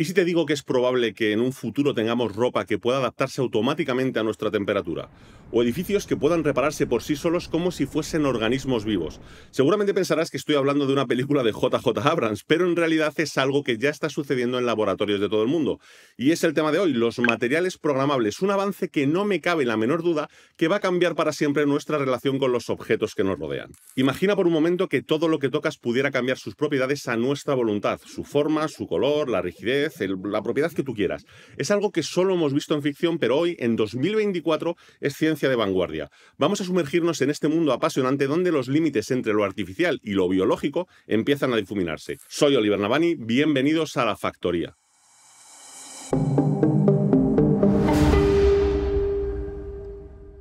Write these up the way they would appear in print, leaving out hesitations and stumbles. ¿Y si te digo que es probable que en un futuro tengamos ropa que pueda adaptarse automáticamente a nuestra temperatura? O edificios que puedan repararse por sí solos como si fuesen organismos vivos. Seguramente pensarás que estoy hablando de una película de JJ Abrams, pero en realidad es algo que ya está sucediendo en laboratorios de todo el mundo. Y es el tema de hoy, los materiales programables, un avance que no me cabe la menor duda que va a cambiar para siempre nuestra relación con los objetos que nos rodean. Imagina por un momento que todo lo que tocas pudiera cambiar sus propiedades a nuestra voluntad, su forma, su color, la rigidez, la propiedad que tú quieras. Es algo que solo hemos visto en ficción, pero hoy, en 2024, es ciencia de vanguardia. Vamos a sumergirnos en este mundo apasionante donde los límites entre lo artificial y lo biológico empiezan a difuminarse. Soy Oliver Navani, bienvenidos a La Factoría.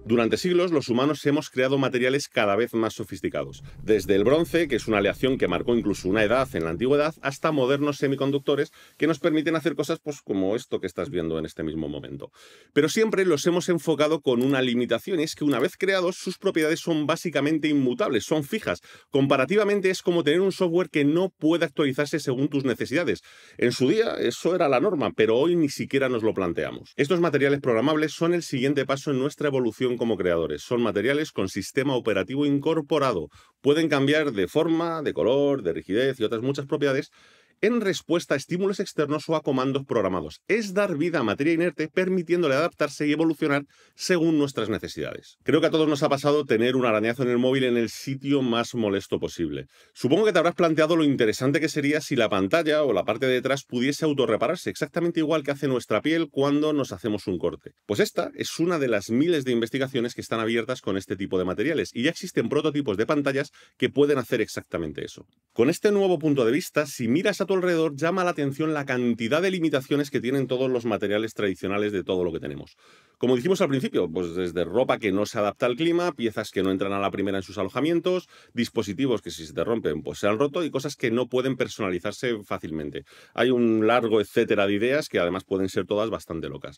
Durante siglos, los humanos hemos creado materiales cada vez más sofisticados. Desde el bronce, que es una aleación que marcó incluso una edad en la antigüedad, hasta modernos semiconductores que nos permiten hacer cosas pues, como esto que estás viendo en este mismo momento. Pero siempre los hemos enfocado con una limitación, y es que una vez creados, sus propiedades son básicamente inmutables, son fijas. Comparativamente es como tener un software que no puede actualizarse según tus necesidades. En su día eso era la norma, pero hoy ni siquiera nos lo planteamos. Estos materiales programables son el siguiente paso en nuestra evolución como creadores. Son materiales con sistema operativo incorporado. Pueden cambiar de forma, de color, de rigidez y otras muchas propiedades en respuesta a estímulos externos o a comandos programados. Es dar vida a materia inerte, permitiéndole adaptarse y evolucionar según nuestras necesidades. Creo que a todos nos ha pasado tener un arañazo en el móvil en el sitio más molesto posible. Supongo que te habrás planteado lo interesante que sería si la pantalla o la parte de detrás pudiese autorrepararse, exactamente igual que hace nuestra piel cuando nos hacemos un corte. Pues esta es una de las miles de investigaciones que están abiertas con este tipo de materiales, y ya existen prototipos de pantallas que pueden hacer exactamente eso. Con este nuevo punto de vista, si miras a tu alrededor, llama la atención la cantidad de limitaciones que tienen todos los materiales tradicionales de todo lo que tenemos. Como dijimos al principio, pues desde ropa que no se adapta al clima, piezas que no entran a la primera en sus alojamientos, dispositivos que si se te rompen pues se han roto, y cosas que no pueden personalizarse fácilmente. Hay un largo etcétera de ideas que además pueden ser todas bastante locas.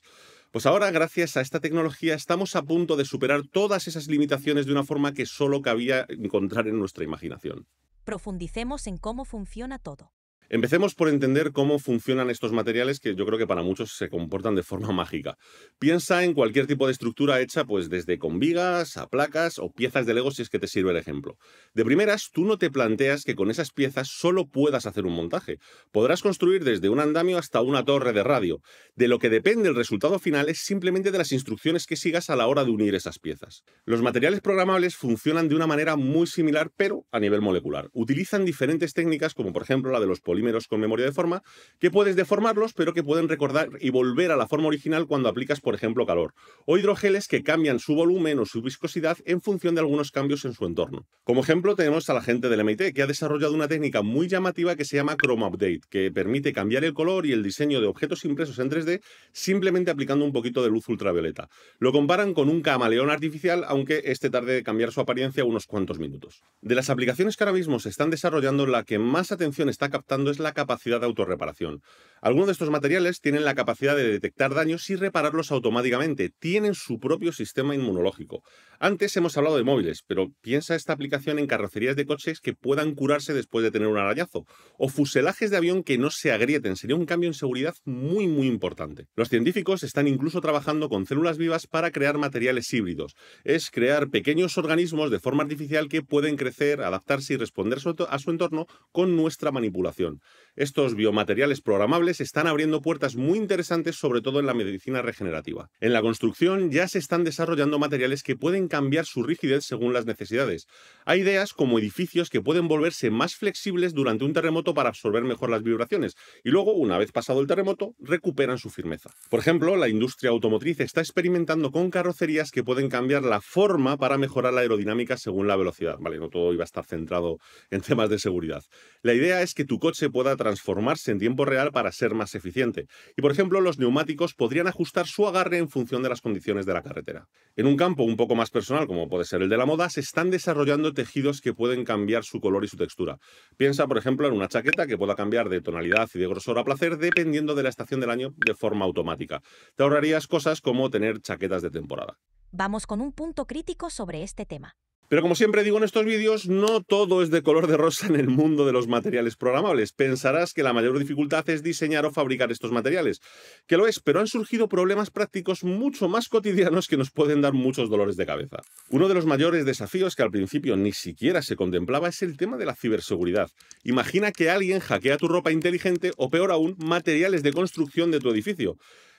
Pues ahora, gracias a esta tecnología, estamos a punto de superar todas esas limitaciones de una forma que solo cabía encontrar en nuestra imaginación. Profundicemos en cómo funciona todo. Empecemos por entender cómo funcionan estos materiales que yo creo que para muchos se comportan de forma mágica. Piensa en cualquier tipo de estructura hecha pues desde con vigas a placas o piezas de Lego, si es que te sirve el ejemplo. De primeras, tú no te planteas que con esas piezas solo puedas hacer un montaje. Podrás construir desde un andamio hasta una torre de radio. De lo que depende el resultado final es simplemente de las instrucciones que sigas a la hora de unir esas piezas. Los materiales programables funcionan de una manera muy similar, pero a nivel molecular. Utilizan diferentes técnicas, como por ejemplo la de los polímeros con memoria de forma, que puedes deformarlos pero que pueden recordar y volver a la forma original cuando aplicas, por ejemplo, calor, o hidrogeles que cambian su volumen o su viscosidad en función de algunos cambios en su entorno. Como ejemplo, tenemos a la gente del MIT, que ha desarrollado una técnica muy llamativa que se llama ChromoUpdate, que permite cambiar el color y el diseño de objetos impresos en 3D simplemente aplicando un poquito de luz ultravioleta. Lo comparan con un camaleón artificial, aunque este tarde de cambiar su apariencia unos cuantos minutos. De las aplicaciones que ahora mismo se están desarrollando, la que más atención está captando es la capacidad de autorreparación. Algunos de estos materiales tienen la capacidad de detectar daños y repararlos automáticamente. Tienen su propio sistema inmunológico. Antes hemos hablado de móviles, pero piensa esta aplicación en carrocerías de coches que puedan curarse después de tener un arañazo, o fuselajes de avión que no se agrieten. Sería un cambio en seguridad muy, muy importante. Los científicos están incluso trabajando con células vivas para crear materiales híbridos. Es crear pequeños organismos de forma artificial que pueden crecer, adaptarse y responder a su entorno con nuestra manipulación. Estos biomateriales programables están abriendo puertas muy interesantes, sobre todo en la medicina regenerativa. En la construcción ya se están desarrollando materiales que pueden cambiar su rigidez según las necesidades. Hay ideas como edificios que pueden volverse más flexibles durante un terremoto para absorber mejor las vibraciones y luego, una vez pasado el terremoto, recuperan su firmeza. Por ejemplo, la industria automotriz está experimentando con carrocerías que pueden cambiar la forma para mejorar la aerodinámica según la velocidad. Vale, no todo iba a estar centrado en temas de seguridad. La idea es que tu coche pueda transformarse en tiempo real para ser más eficiente. Y por ejemplo, los neumáticos podrían ajustar su agarre en función de las condiciones de la carretera. En un campo un poco más personal, como puede ser el de la moda, se están desarrollando tejidos que pueden cambiar su color y su textura. Piensa, por ejemplo, en una chaqueta que pueda cambiar de tonalidad y de grosor a placer dependiendo de la estación del año de forma automática. Te ahorrarías cosas como tener chaquetas de temporada. Vamos con un punto crítico sobre este tema. Pero como siempre digo en estos vídeos, no todo es de color de rosa en el mundo de los materiales programables. Pensarás que la mayor dificultad es diseñar o fabricar estos materiales, que lo es, pero han surgido problemas prácticos mucho más cotidianos que nos pueden dar muchos dolores de cabeza. Uno de los mayores desafíos que al principio ni siquiera se contemplaba es el tema de la ciberseguridad. Imagina que alguien hackea tu ropa inteligente o, peor aún, materiales de construcción de tu edificio.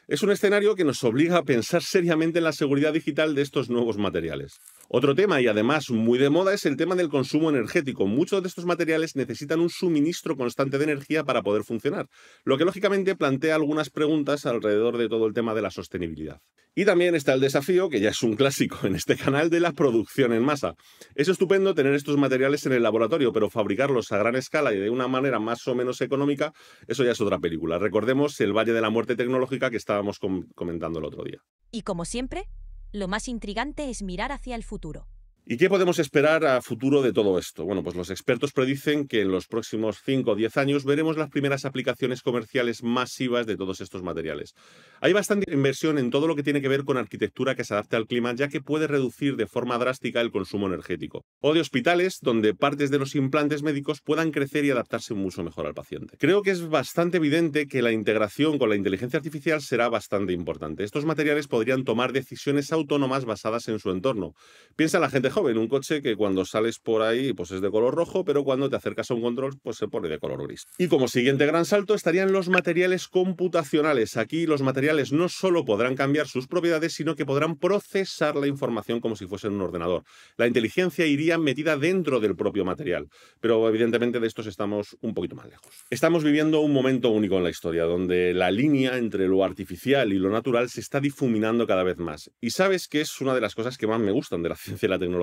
Es un escenario que nos obliga a pensar seriamente en la seguridad digital de estos nuevos materiales. Otro tema, y además muy de moda, es el tema del consumo energético. Muchos de estos materiales necesitan un suministro constante de energía para poder funcionar, lo que lógicamente plantea algunas preguntas alrededor de todo el tema de la sostenibilidad. Y también está el desafío, que ya es un clásico en este canal, de la producción en masa. Es estupendo tener estos materiales en el laboratorio, pero fabricarlos a gran escala y de una manera más o menos económica, eso ya es otra película. Recordemos el Valle de la Muerte Tecnológica que estábamos comentando el otro día. Y como siempre, lo más intrigante es mirar hacia el futuro. ¿Y qué podemos esperar a futuro de todo esto? Bueno, pues los expertos predicen que en los próximos 5 o 10 años veremos las primeras aplicaciones comerciales masivas de todos estos materiales. Hay bastante inversión en todo lo que tiene que ver con arquitectura que se adapte al clima, ya que puede reducir de forma drástica el consumo energético. O de hospitales, donde partes de los implantes médicos puedan crecer y adaptarse mucho mejor al paciente. Creo que es bastante evidente que la integración con la inteligencia artificial será bastante importante. Estos materiales podrían tomar decisiones autónomas basadas en su entorno. Piensa la gente joven, un coche que cuando sales por ahí pues es de color rojo, pero cuando te acercas a un control pues se pone de color gris. Y como siguiente gran salto estarían los materiales computacionales. Aquí los materiales no solo podrán cambiar sus propiedades, sino que podrán procesar la información como si fuesen un ordenador. La inteligencia iría metida dentro del propio material, pero evidentemente de estos estamos un poquito más lejos. Estamos viviendo un momento único en la historia, donde la línea entre lo artificial y lo natural se está difuminando cada vez más. Y sabes que es una de las cosas que más me gustan de la ciencia y la tecnología.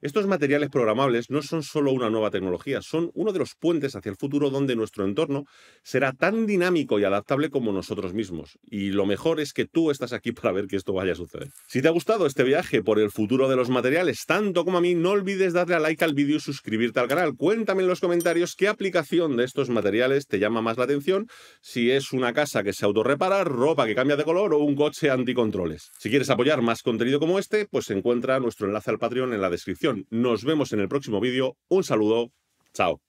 Estos materiales programables no son solo una nueva tecnología, son uno de los puentes hacia el futuro donde nuestro entorno será tan dinámico y adaptable como nosotros mismos. Y lo mejor es que tú estás aquí para ver que esto vaya a suceder. Si te ha gustado este viaje por el futuro de los materiales, tanto como a mí, no olvides darle a like al vídeo y suscribirte al canal. Cuéntame en los comentarios qué aplicación de estos materiales te llama más la atención, si es una casa que se autorrepara, ropa que cambia de color o un coche anticontroles. Si quieres apoyar más contenido como este, pues encuentra nuestro enlace al Patreon en la descripción. Nos vemos en el próximo vídeo. Un saludo. Chao.